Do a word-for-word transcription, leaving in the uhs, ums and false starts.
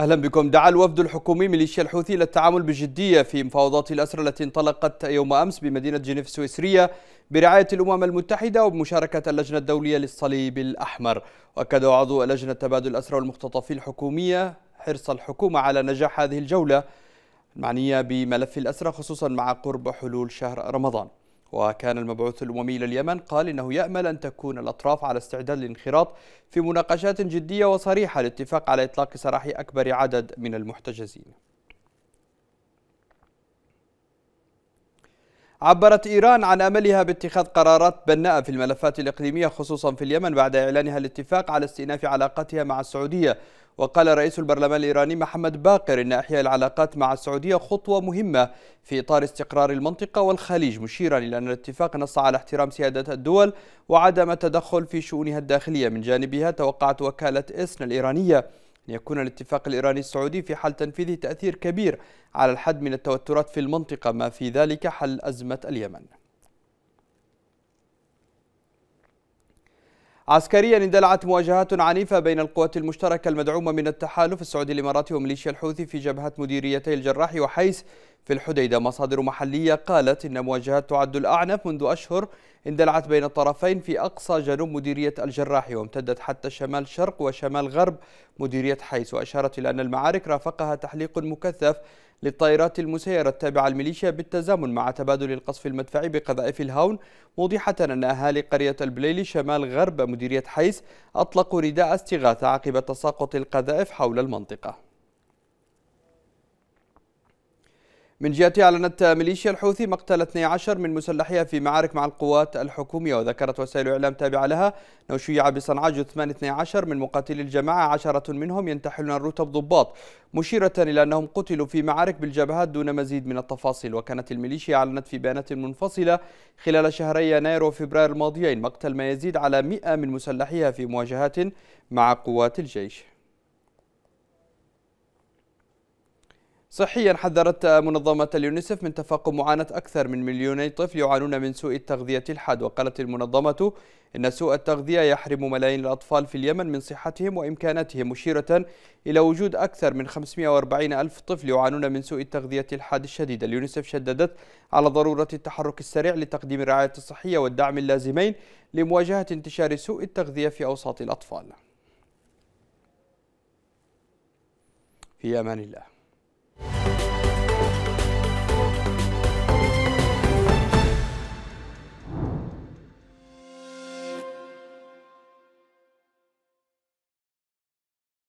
أهلا بكم. دعا الوفد الحكومي ميليشيا الحوثي إلى التعامل بجدية في مفاوضات الأسرى التي انطلقت يوم أمس بمدينة جنيف السويسرية برعاية الأمم المتحدة وبمشاركة اللجنة الدولية للصليب الأحمر. وأكد عضو لجنة تبادل الأسرى والمختطفين الحكومية حرص الحكومة على نجاح هذه الجولة المعنية بملف الأسرى، خصوصا مع قرب حلول شهر رمضان. وكان المبعوث الأممي إلى اليمن قال إنه يأمل أن تكون الأطراف على استعداد للانخراط في مناقشات جدية وصريحة للاتفاق على إطلاق سراح أكبر عدد من المحتجزين. عبرت إيران عن أملها باتخاذ قرارات بناءة في الملفات الإقليمية خصوصا في اليمن بعد إعلانها الاتفاق على استئناف علاقاتها مع السعودية. وقال رئيس البرلمان الإيراني محمد باقر إن إحياء العلاقات مع السعودية خطوة مهمة في إطار استقرار المنطقة والخليج، مشيرا إلى أن الاتفاق نص على احترام سيادة الدول وعدم التدخل في شؤونها الداخلية. من جانبها توقعت وكالة إسنا الإيرانية أن يكون الاتفاق الإيراني السعودي في حال تنفيذه تأثير كبير على الحد من التوترات في المنطقة، ما في ذلك حل أزمة اليمن. عسكريا اندلعت مواجهات عنيفة بين القوات المشتركة المدعومة من التحالف السعودي الإماراتي وميليشيا الحوثي في جبهات مديريتي الجراحي وحيس في الحديدة. مصادر محلية قالت إن مواجهات تعد الأعنف منذ أشهر اندلعت بين الطرفين في أقصى جنوب مديرية الجراحي وامتدت حتى شمال شرق وشمال غرب مديرية حيس. وأشارت إلى أن المعارك رافقها تحليق مكثف للطائرات المسيرة التابعة الميليشيا بالتزامن مع تبادل القصف المدفعي بقذائف الهاون، موضحة أن أهالي قرية البليلي شمال غرب مديرية حيس أطلقوا رداء استغاثة عقب تساقط القذائف حول المنطقة. من جهتها أعلنت ميليشيا الحوثي مقتل اثني عشر من مسلحيها في معارك مع القوات الحكومية. وذكرت وسائل إعلام تابعة لها أنه شيع بصنعاء جثمان اثني عشر من مقاتلي الجماعة، عشرة منهم ينتحلون الرتب ضباط، مشيرة إلى أنهم قتلوا في معارك بالجبهات دون مزيد من التفاصيل. وكانت الميليشيا أعلنت في بيانات منفصلة خلال شهري يناير وفبراير الماضيين مقتل ما يزيد على مئة من مسلحيها في مواجهات مع قوات الجيش. صحيا حذرت منظمة اليونيسف من تفاقم معاناة أكثر من مليوني طفل يعانون من سوء التغذية الحاد. وقالت المنظمة إن سوء التغذية يحرم ملايين الأطفال في اليمن من صحتهم وإمكاناتهم، مشيرة إلى وجود أكثر من خمسمئة وأربعين ألف طفل يعانون من سوء التغذية الحاد الشديد. اليونيسف شددت على ضرورة التحرك السريع لتقديم الرعاية الصحية والدعم اللازمين لمواجهة انتشار سوء التغذية في أوساط الأطفال. في أمان الله.